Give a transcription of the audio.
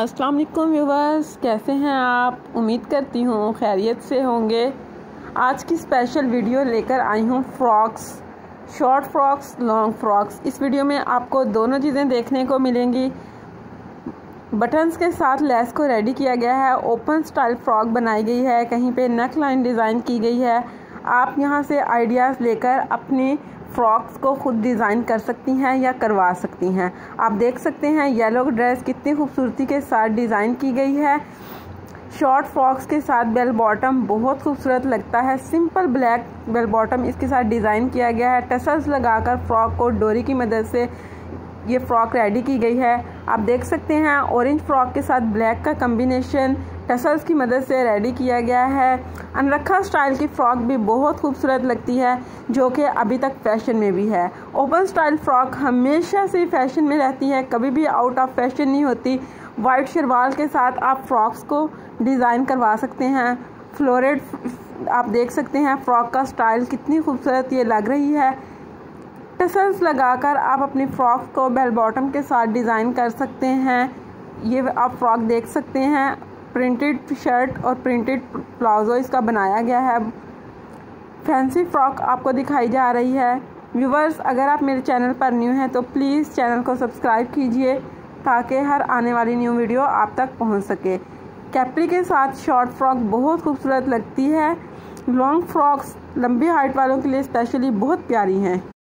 अस्सलाम वालेकुम व्यूवर्स, कैसे हैं आप। उम्मीद करती हूँ खैरियत से होंगे। आज की स्पेशल वीडियो लेकर आई हूँ frocks, short frocks, long frocks. इस वीडियो में आपको दोनों चीज़ें देखने को मिलेंगी। बटन्स के साथ लेस को रेडी किया गया है, ओपन स्टाइल फ्रॉक बनाई गई है, कहीं पे नेक लाइन डिज़ाइन की गई है। आप यहाँ से आइडियाज़ लेकर अपने फ्रॉक्स को ख़ुद डिज़ाइन कर सकती हैं या करवा सकती हैं। आप देख सकते हैं येलो ड्रेस कितनी खूबसूरती के साथ डिज़ाइन की गई है। शॉर्ट फ्रॉक्स के साथ बेल बॉटम बहुत खूबसूरत लगता है। सिंपल ब्लैक बेल बॉटम इसके साथ डिज़ाइन किया गया है। टसल्स लगाकर फ्रॉक को डोरी की मदद से ये फ्रॉक रेडी की गई है। आप देख सकते हैं ऑरेंज फ्रॉक के साथ ब्लैक का कम्बिनेशन टसल्स की मदद से रेडी किया गया है। अनरखा स्टाइल की फ़्रॉक भी बहुत खूबसूरत लगती है, जो कि अभी तक फैशन में भी है। ओपन स्टाइल फ़्रॉक हमेशा से फैशन में रहती है, कभी भी आउट ऑफ फैशन नहीं होती। वाइट शरवाल के साथ आप फ्रॉक्स को डिज़ाइन करवा सकते हैं। फ्लोरेड आप देख सकते हैं फ़्रॉक का स्टाइल कितनी खूबसूरत ये लग रही है। टसल्स लगाकर आप अपनी फ़्रॉक को बेल बॉटम के साथ डिज़ाइन कर सकते हैं। ये आप फ्रॉक देख सकते हैं, प्रिंटेड शर्ट और प्रिंटेड प्लाजो इसका बनाया गया है। फैंसी फ्रॉक आपको दिखाई जा रही है। व्यूवर्स, अगर आप मेरे चैनल पर न्यू हैं तो प्लीज़ चैनल को सब्सक्राइब कीजिए ताकि हर आने वाली न्यू वीडियो आप तक पहुंच सके। कैपरी के साथ शॉर्ट फ्रॉक बहुत खूबसूरत लगती है। लॉन्ग फ्रॉक्स लंबी हाइट वालों के लिए स्पेशली बहुत प्यारी हैं।